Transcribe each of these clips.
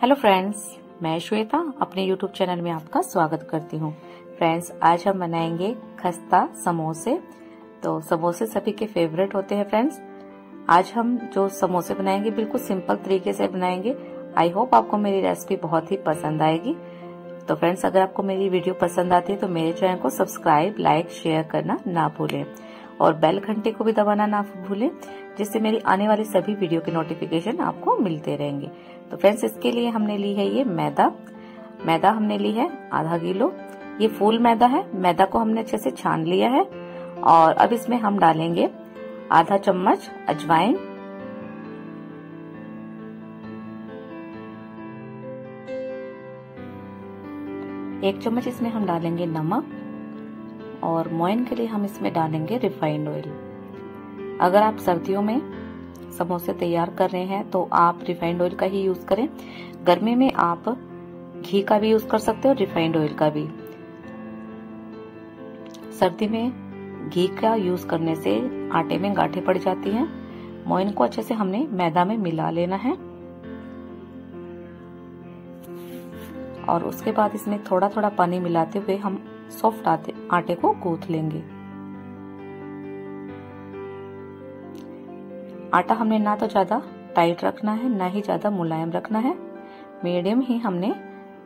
Hello friends, मैं श्वेता अपने YouTube channel में आपका स्वागत करती हूँ। फ्रेंड्स, आज हम बनाएंगे खस्ता समोसे। तो समोसे सभी के फेवरेट होते हैं फ्रेंड्स। आज हम जो समोसे बनाएंगे बिल्कुल सिंपल तरीके से बनाएंगे। आई होप आपको मेरी रेसिपी बहुत ही पसंद आएगी। तो फ्रेंड्स, अगर आपको मेरी वीडियो पसंद आती है तो मेरे चैनल को सब्सक्राइब, लाइक, शेयर करना ना भूलें और बेल घंटे को भी दबाना ना भूलें, जिससे मेरी आने वाली सभी वीडियो के नोटिफिकेशन आपको मिलते रहेंगे। तो फ्रेंड्स, इसके लिए हमने ली है ये मैदा हमने ली है आधा किलो। ये फुल मैदा है। मैदा को हमने अच्छे से छान लिया है और अब इसमें हम डालेंगे आधा चम्मच अजवाइन, एक चम्मच इसमें हम डालेंगे नमक और मोयन के लिए हम इसमें डालेंगे रिफाइंड ऑयल। अगर आप सर्दियों में समोसे तैयार कर रहे हैं तो आप रिफाइंड ऑयल का ही यूज करें। गर्मी में आप घी का भी यूज कर सकते हो, रिफाइंड ऑयल का भी। सर्दी में घी का यूज करने से आटे में गांठें पड़ जाती हैं। मोयन को अच्छे से हमने मैदा में मिला लेना है और उसके बाद इसमें थोड़ा थोड़ा पानी मिलाते हुए हम सॉफ्ट आटे को गूंथ लेंगे। आटा हमने ना तो ज्यादा टाइट रखना है ना ही ज्यादा मुलायम रखना है, मीडियम ही हमने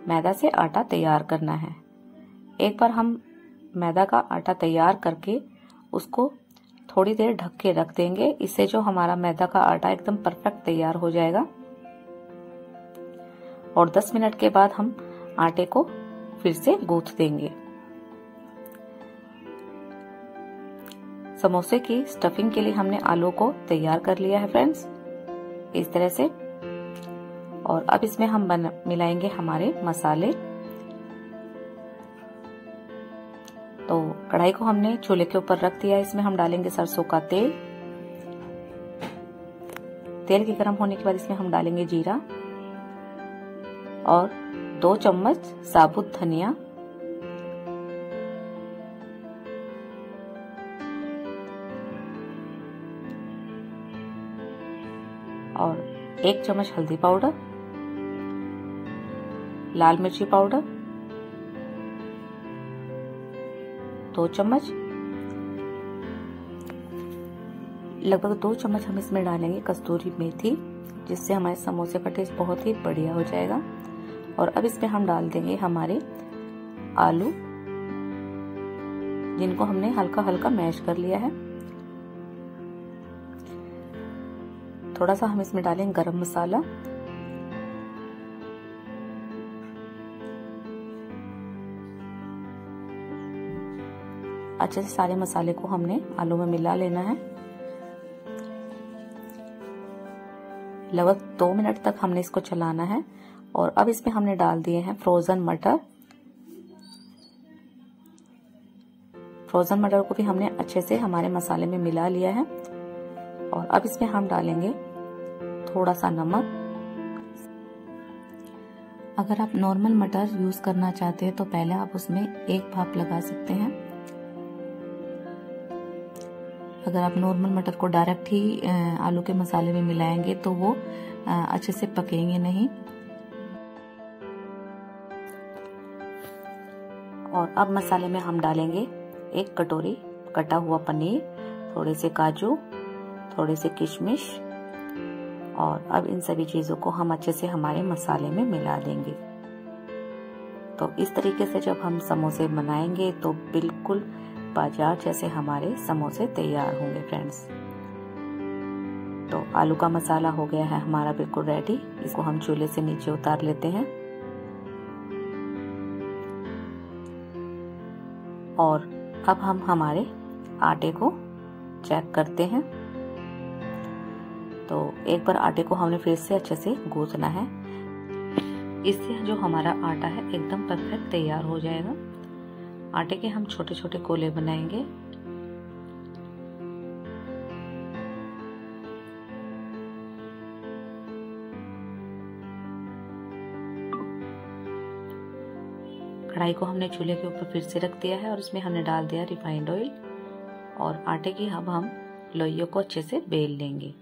मैदा से आटा तैयार करना है। एक बार हम मैदा का आटा तैयार करके उसको थोड़ी देर ढक के रख देंगे। इससे जो हमारा मैदा का आटा एकदम परफेक्ट तैयार हो जाएगा और 10 मिनट के बाद हम आटे को फिर से गूंथ देंगे। समोसे की स्टफिंग के लिए हमने आलू को तैयार कर लिया है फ्रेंड्स, इस तरह से। और अब इसमें हम मिलाएंगे हमारे मसाले। तो कढ़ाई को हमने चूल्हे के ऊपर रख दिया है। इसमें हम डालेंगे सरसों का तेल। तेल के गर्म होने के बाद इसमें हम डालेंगे जीरा और 2 चम्मच साबुत धनिया। और 1 चम्मच हल्दी पाउडर, लाल मिर्ची पाउडर 2 चम्मच, लगभग 2 चम्मच हम इसमें डालेंगे कस्तूरी मेथी, जिससे हमारे समोसे का टेस्ट बहुत ही बढ़िया हो जाएगा। और अब इसमें हम डाल देंगे हमारे आलू, जिनको हमने हल्का हल्का मैश कर लिया है। थोड़ा सा हम इसमें डालेंगे गरम मसाला अच्छे से। सारे मसाले को हमने आलू में मिला लेना है। लगभग 2 मिनट तक हमने इसको चलाना है। और अब इसमें हमने डाल दिए हैं फ्रोजन मटर। फ्रोजन मटर को भी हमने अच्छे से हमारे मसाले में मिला लिया है। और अब इसमें हम डालेंगे थोड़ा सा नमक। अगर आप नॉर्मल मटर यूज करना चाहते हैं तो पहले आप उसमें 1 भाप लगा सकते हैं। अगर आप नॉर्मल मटर को डायरेक्ट ही आलू के मसाले में मिलाएंगे तो वो अच्छे से पकेंगे नहीं। और अब मसाले में हम डालेंगे 1 कटोरी कटा हुआ पनीर, थोड़े से काजू, थोड़े से किशमिश। और अब इन सभी चीजों को हम अच्छे से हमारे मसाले में मिला देंगे। तो इस तरीके से जब हम समोसे बनाएंगे तो बिल्कुल बाजार जैसे हमारे समोसे तैयार होंगे फ्रेंड्स। तो आलू का मसाला हो गया है हमारा बिल्कुल रेडी। इसको हम चूल्हे से नीचे उतार लेते हैं। और अब हम हमारे आटे को चेक करते हैं। तो एक बार आटे को हमने फिर से अच्छे से गूंथना है। इससे जो हमारा आटा है एकदम परफेक्ट तैयार हो जाएगा। आटे के हम छोटे छोटे गोले बनाएंगे। कढ़ाई को हमने चूल्हे के ऊपर फिर से रख दिया है और इसमें हमने डाल दिया रिफाइंड ऑयल। और आटे की अब हम लोइयों को अच्छे से बेल लेंगे।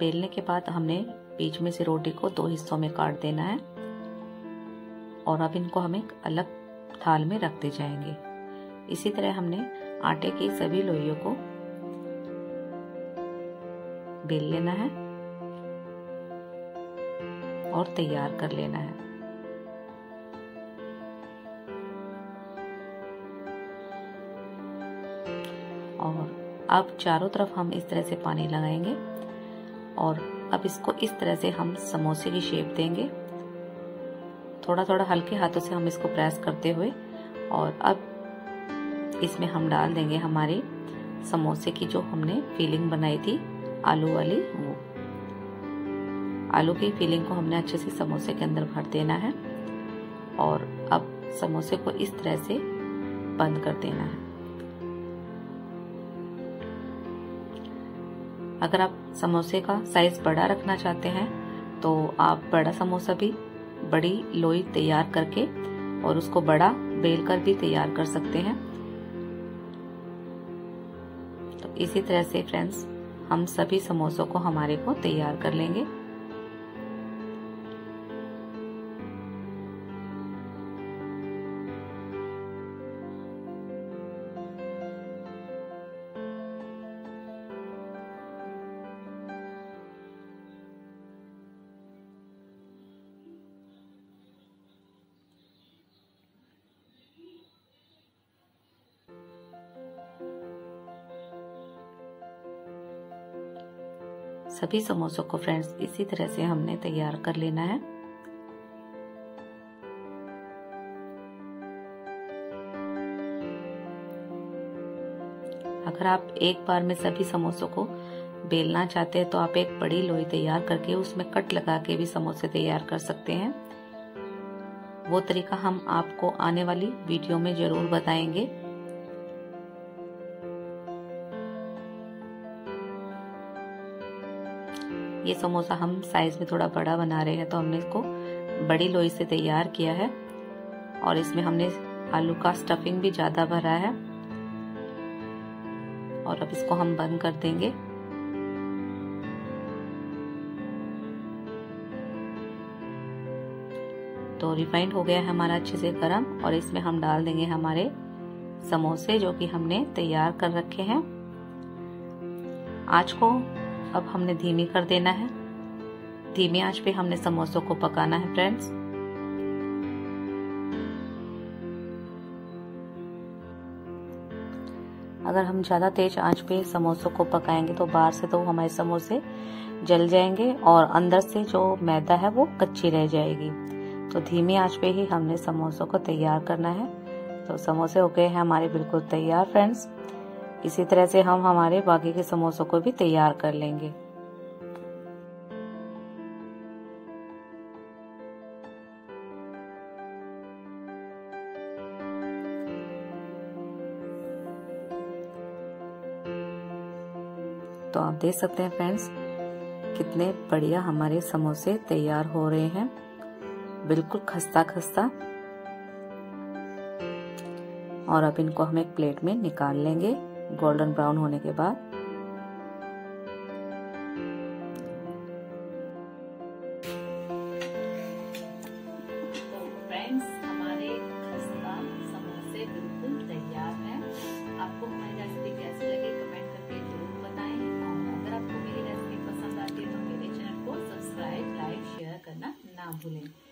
बेलने के बाद हमने बीच में से रोटी को दो हिस्सों में काट देना है। और अब इनको हम एक अलग थाल में रखते जाएंगे। इसी तरह हमने आटे की सभी लोइयों को बेल लेना है और तैयार कर लेना है। और अब चारों तरफ हम इस तरह से पानी लगाएंगे और अब इसको इस तरह से हम समोसे की शेप देंगे। थोड़ा थोड़ा हल्के हाथों से हम इसको प्रेस करते हुए, और अब इसमें हम डाल देंगे हमारे समोसे की जो हमने फीलिंग बनाई थी आलू वाली, वो आलू की फीलिंग को हमने अच्छे से समोसे के अंदर भर देना है। और अब समोसे को इस तरह से बंद कर देना है। अगर आप समोसे का साइज बड़ा रखना चाहते हैं तो आप बड़ा समोसा भी बड़ी लोई तैयार करके और उसको बड़ा बेल कर भी तैयार कर सकते हैं। तो इसी तरह से फ्रेंड्स हम सभी समोसों को हमारे को तैयार कर लेंगे। सभी समोसों को फ्रेंड्स इसी तरह से हमने तैयार कर लेना है। अगर आप एक बार में सभी समोसों को बेलना चाहते हैं तो आप एक बड़ी लोई तैयार करके उसमें कट लगा के भी समोसे तैयार कर सकते हैं। वो तरीका हम आपको आने वाली वीडियो में जरूर बताएंगे। ये समोसा हम साइज में थोड़ा बड़ा बना रहे हैं तो हमने इसको बड़ी लोई से तैयार किया है और इसमें हमने आलू का स्टफिंग भी ज्यादा भरा है। और अब इसको हम बंद कर देंगे। तो रिफाइंड हो गया है हमारा अच्छे से गरम, और इसमें हम डाल देंगे हमारे समोसे जो कि हमने तैयार कर रखे हैं। आँच को अब हमने धीमी कर देना है। धीमी आंच पे हमने समोसों को पकाना है फ्रेंड्स। अगर हम ज्यादा तेज आंच पे समोसों को पकाएंगे तो बाहर से तो हमारे समोसे जल जाएंगे और अंदर से जो मैदा है वो कच्ची रह जाएगी। तो धीमी आंच पे ही हमने समोसों को तैयार करना है। तो समोसे हो गए हैं हमारे बिल्कुल तैयार फ्रेंड्स। इसी तरह से हम हमारे बाकी के समोसों को भी तैयार कर लेंगे। तो आप देख सकते हैं फ्रेंड्स कितने बढ़िया हमारे समोसे तैयार हो रहे हैं, बिल्कुल खस्ता खस्ता। और अब इनको हम एक प्लेट में निकाल लेंगे गोल्डन ब्राउन होने के बाद। फ्रेंड्स हमारे खस्ता समोसे बिल्कुल तैयार हैं। आपको हमारी रेसिपी कैसी लगी कमेंट करके जरूर बताएं। और अगर आपको मेरी रेसिपी पसंद आती है तो मेरे चैनल को सब्सक्राइब, लाइक, शेयर करना ना भूलें।